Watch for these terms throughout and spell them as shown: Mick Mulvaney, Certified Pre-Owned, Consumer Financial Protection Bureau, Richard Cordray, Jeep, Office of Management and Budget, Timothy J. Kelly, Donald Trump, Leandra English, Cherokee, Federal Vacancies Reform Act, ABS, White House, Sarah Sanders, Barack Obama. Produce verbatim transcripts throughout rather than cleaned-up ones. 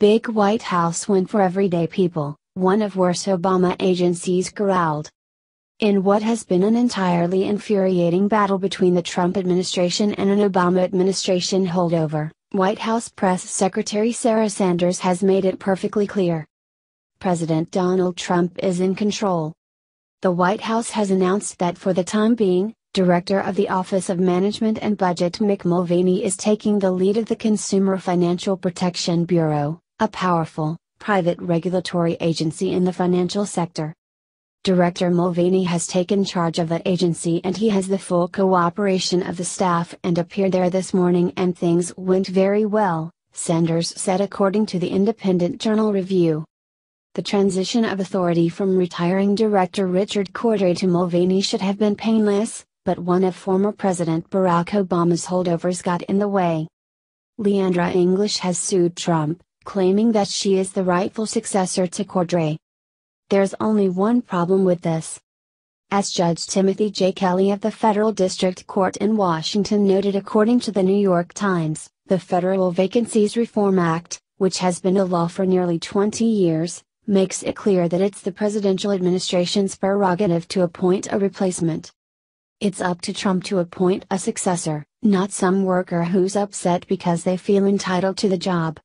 Big White House win for everyday people, one of worst Obama agencies growled. In what has been an entirely infuriating battle between the Trump administration and an Obama administration holdover, White House Press Secretary Sarah Sanders has made it perfectly clear. President Donald Trump is in control. The White House has announced that for the time being, Director of the Office of Management and Budget Mick Mulvaney is taking the lead of the Consumer Financial Protection Bureau, a powerful, private regulatory agency in the financial sector. Director Mulvaney has taken charge of that agency and he has the full cooperation of the staff and appeared there this morning and things went very well, Sanders said according to the Independent Journal Review. The transition of authority from retiring Director Richard Cordray to Mulvaney should have been painless, but one of former President Barack Obama's holdovers got in the way. Leandra English has sued Trump, claiming that she is the rightful successor to Cordray. There's only one problem with this. As Judge Timothy J. Kelly of the Federal District Court in Washington noted according to the New York Times, the Federal Vacancies Reform Act, which has been a law for nearly twenty years, makes it clear that it's the presidential administration's prerogative to appoint a replacement. It's up to Trump to appoint a successor, not some worker who's upset because they feel entitled to the job.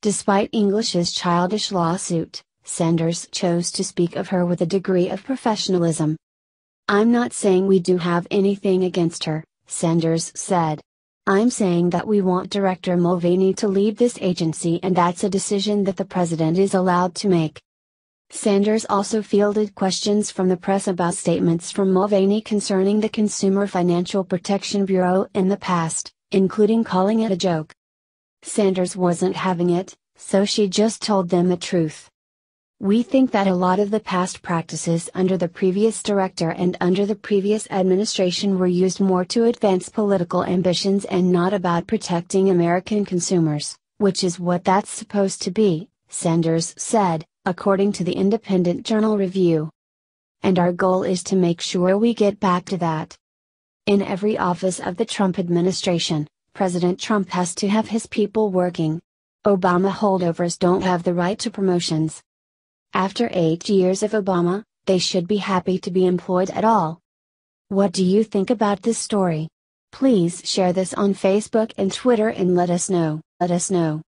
Despite English's childish lawsuit, Sanders chose to speak of her with a degree of professionalism. "I'm not saying we do have anything against her," Sanders said. "I'm saying that we want Director Mulvaney to lead this agency and that's a decision that the president is allowed to make." Sanders also fielded questions from the press about statements from Mulvaney concerning the Consumer Financial Protection Bureau in the past, including calling it a joke. Sanders wasn't having it, so she just told them the truth. "We think that a lot of the past practices under the previous director and under the previous administration were used more to advance political ambitions and not about protecting American consumers, which is what that's supposed to be," Sanders said, according to the Independent Journal Review. "And our goal is to make sure we get back to that. In every office of the Trump administration, President Trump has to have his people working. Obama holdovers don't have the right to promotions. After eight years of Obama, they should be happy to be employed at all." What do you think about this story? Please share this on Facebook and Twitter and let us know. Let us know.